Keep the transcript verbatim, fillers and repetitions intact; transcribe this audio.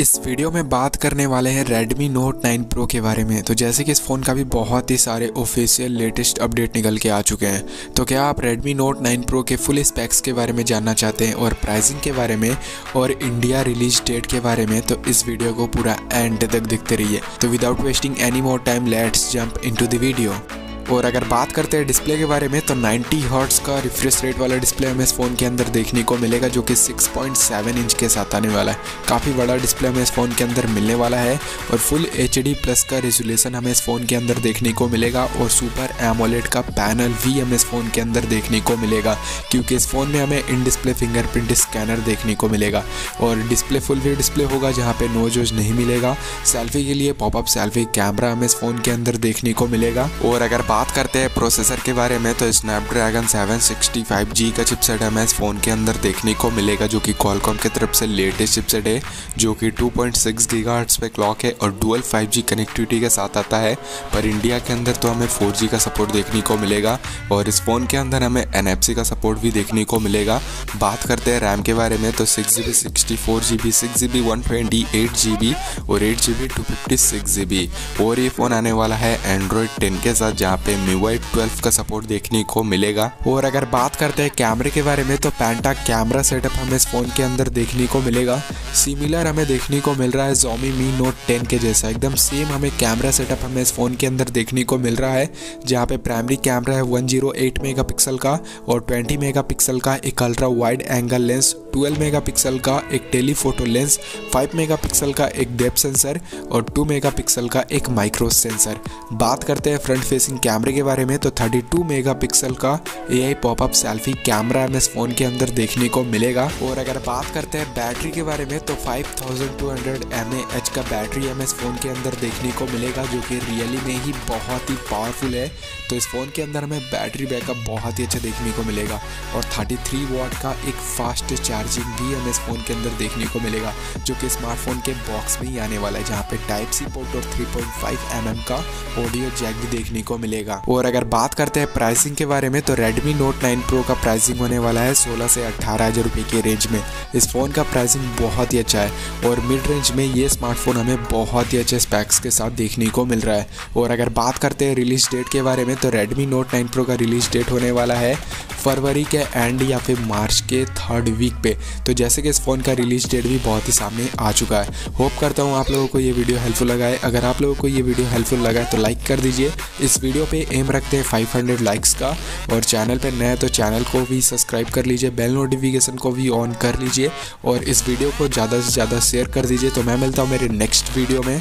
इस वीडियो में बात करने वाले हैं Redmi Note नाइन Pro के बारे में। तो जैसे कि इस फ़ोन का भी बहुत ही सारे ऑफिशियल लेटेस्ट अपडेट निकल के आ चुके हैं, तो क्या आप Redmi Note नाइन Pro के फुल स्पेक्स के बारे में जानना चाहते हैं और प्राइसिंग के बारे में और इंडिया रिलीज डेट के बारे में, तो इस वीडियो को पूरा एंड तक देखते रहिए। तो without wasting any more time let's jump into the video. और अगर बात करते हैं डिस्प्ले के बारे में, तो नाइंटी हर्ट्स का रिफ्रेश रेट वाला डिस्प्ले हमें इस फ़ोन के अंदर देखने को मिलेगा, जो कि सिक्स पॉइंट सेवन इंच के साथ आने वाला है। काफ़ी बड़ा डिस्प्ले हमें इस फ़ोन के अंदर मिलने वाला है और फुल एचडी प्लस का रेजोल्यूशन हमें इस फ़ोन के अंदर देखने को मिलेगा और सुपर एमोलेड का पैनल भी हमें इस फ़ोन के अंदर देखने को मिलेगा, क्योंकि इस फ़ोन में हमें इन डिस्प्ले फिंगरप्रिंट स्कैनर देखने को मिलेगा और डिस्प्ले फुल व्यू डिस्प्ले होगा, जहाँ पर नो जोज नहीं मिलेगा। सेल्फी के लिए पॉपअप सेल्फी कैमरा हमें इस फ़ोन के अंदर देखने को मिलेगा। और अगर बात करते हैं प्रोसेसर के बारे में, तो Snapdragon seven sixty five G का चिपसेट हमें इस फ़ोन के अंदर देखने को मिलेगा, जो कि कॉलकॉम की तरफ से लेटेस्ट चिपसेट है, जो कि टू पॉइंट सिक्स गीगाहर्ट्ज़ पे क्लॉक है और डुअल फाइव जी कनेक्टिविटी के साथ आता है। पर इंडिया के अंदर तो हमें फोर जी का सपोर्ट देखने को मिलेगा और इस फ़ोन के अंदर हमें एन एफ सी का सपोर्ट भी देखने को मिलेगा। बात करते हैं रैम के बारे में, तो six G B sixty four G B six G B one twenty eight G B और eight G B two fifty six G B और ये फ़ोन आने वाला है एंड्रॉयड टेन के साथ, जहाँ पे M I U I twelve का सपोर्ट देखने को मिलेगा। और अगर बात करते हैं कैमरे के बारे में, तो पेंटा कैमरा सेटअप हमें इस फ़ोन के अंदर देखने को मिलेगा। सिमिलर हमें देखने को मिल रहा है Xiaomi Mi Note टेन के जैसा, एकदम सेम हमें कैमरा सेटअप हमें इस फ़ोन के अंदर देखने को मिल रहा है, जहाँ पे प्राइमरी कैमरा है वन जीरो एट मेगापिक्सल का और ट्वेंटी मेगापिक्सल का एक ultra wide angle lens, twelve megapixel का एक टेलीफोटो लेंस, फाइव मेगापिक्सल का एक डेप्थ सेंसर और टू मेगापिक्सल का एक माइक्रो सेंसर। बात करते हैं फ्रंट फेसिंग कैमरे के बारे में, तो थर्टी टू मेगापिक्सल का A I popup selfie camera हमें इस फ़ोन के अंदर देखने को मिलेगा। और अगर बात करते हैं बैटरी के बारे में, तो five thousand two hundred M A H का बैटरी हमें इस फ़ोन के अंदर देखने को मिलेगा, जो कि रियली में ही बहुत ही पावरफुल है। तो इस फ़ोन के अंदर हमें बैटरी बैकअप बहुत ही अच्छा देखने को मिलेगा और थर्टी थ्री वाट का एक फास्ट चार्जिंग भी हमें इस फ़ोन के अंदर देखने को मिलेगा, जो कि स्मार्टफोन के बॉक्स में ही आने वाला है, जहाँ पे टाइप सी पोर्ट और three point five M M का ऑडियो जैक भी देखने को मिलेगा। और अगर बात करते हैं प्राइसिंग के बारे में, तो Redmi Note नाइन Pro का प्राइसिंग होने वाला है सोलह से अट्ठारह हज़ार रुपये के रेंज में। इस फ़ोन का प्राइसिंग बहुत ही अच्छा है और मिड रेंज में ये स्मार्टफोन हमें बहुत ही अच्छे स्पैक्स के साथ देखने को मिल रहा है। और अगर बात करते हैं रिलीज डेट के बारे में, तो Redmi Note नाइन Pro का रिलीज डेट होने वाला है फरवरी के एंड या फिर मार्च के थर्ड वीक पे। तो जैसे कि इस फ़ोन का रिलीज डेट भी बहुत ही सामने आ चुका है। होप करता हूँ आप लोगों को ये वीडियो हेल्पफुल लगा है। अगर आप लोगों को ये वीडियो हेल्पफुल लगा है तो लाइक कर दीजिए। इस वीडियो पे एम रखते हैं फाइव हंड्रेड लाइक्स का और चैनल पे नया तो चैनल को भी सब्सक्राइब कर लीजिए, बेल नोटिफिकेशन को भी ऑन कर लीजिए और इस वीडियो को ज़्यादा से ज़्यादा शेयर कर दीजिए। तो मैं मिलता हूँ मेरे नेक्स्ट वीडियो में।